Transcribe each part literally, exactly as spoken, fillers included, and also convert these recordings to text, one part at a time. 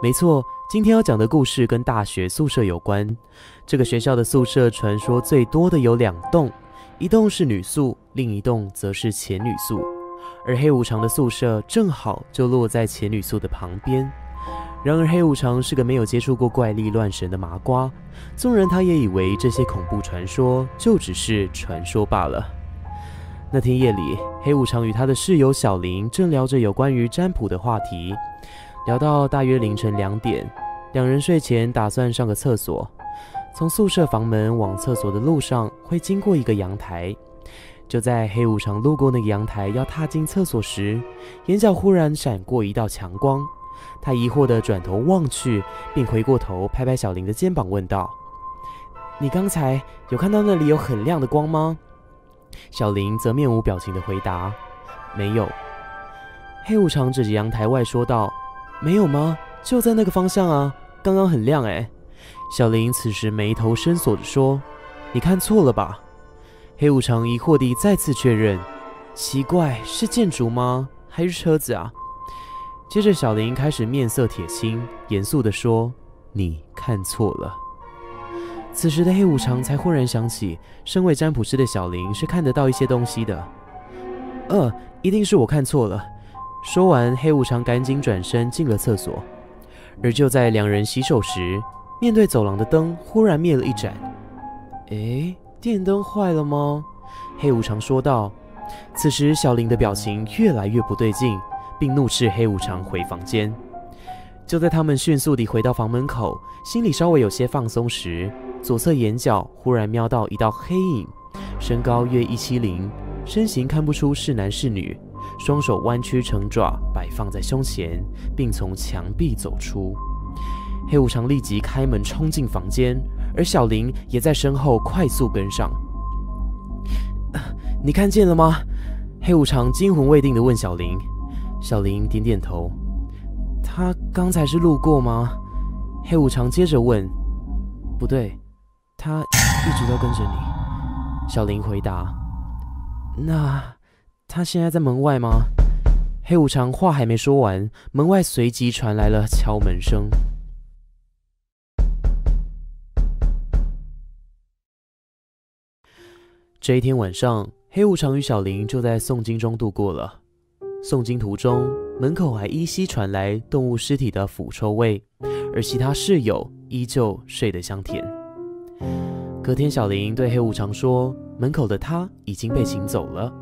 没错，今天要讲的故事跟大学宿舍有关。这个学校的宿舍传说最多的有两栋，一栋是女宿，另一栋则是前女宿。而黑无常的宿舍正好就落在前女宿的旁边。然而黑无常是个没有接触过怪力乱神的麻瓜，纵然他也以为这些恐怖传说就只是传说罢了。那天夜里，黑无常与他的室友小林正聊着有关于占卜的话题。聊到大约凌晨两点，两人睡前打算上个厕所。从宿舍房门往厕所的路上会经过一个阳台，就在黑无常路过那个阳台要踏进厕所时，眼角忽然闪过一道强光。他疑惑地转头望去，并回过头拍拍小林的肩膀问道：“你刚才有看到那里有很亮的光吗？”小林则面无表情地回答：“没有。”黑无常指着阳台外说道：“没有吗？就在那个方向啊，刚刚很亮哎。”小林此时眉头深锁着说：“你看错了吧？”黑无常疑惑地再次确认：“奇怪，是建筑吗？还是车子啊？”接着小林开始面色铁青，严肃地说：“你看错了。”此时的黑无常才忽然想起，身为占卜师的小林是看得到一些东西的。呃，一定是我看错了。说完，黑无常赶紧转身进了厕所。而就在两人洗手时，面对走廊的灯忽然灭了一盏。诶，电灯坏了吗？黑无常说道。此时小林的表情越来越不对劲，并怒斥黑无常回房间。就在他们迅速地回到房门口，心里稍微有些放松时，左侧眼角忽然瞄到一道黑影，身高约一七零，身形看不出是男是女。双手弯曲成爪，摆放在胸前，并从墙壁走出。黑无常立即开门冲进房间，而小林也在身后快速跟上。呃、你看见了吗？黑无常惊魂未定地问小林。小林点点头。他刚才是路过吗？黑无常接着问。不对，他一直都跟着你。小林回答。那他现在在门外吗？黑无常话还没说完，门外随即传来了敲门声。这一天晚上，黑无常与小林就在诵经中度过了。诵经途中，门口还依稀传来动物尸体的腐臭味，而其他室友依旧睡得香甜。隔天，小林对黑无常说，门口的他已经被请走了。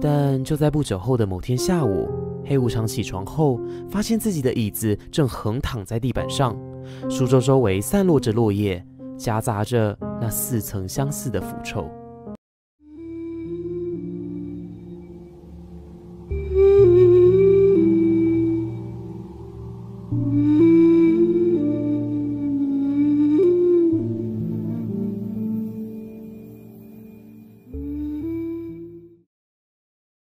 但就在不久后的某天下午，黑无常起床后，发现自己的椅子正横躺在地板上，书桌周围散落着落叶，夹杂着那似曾相似的腐臭。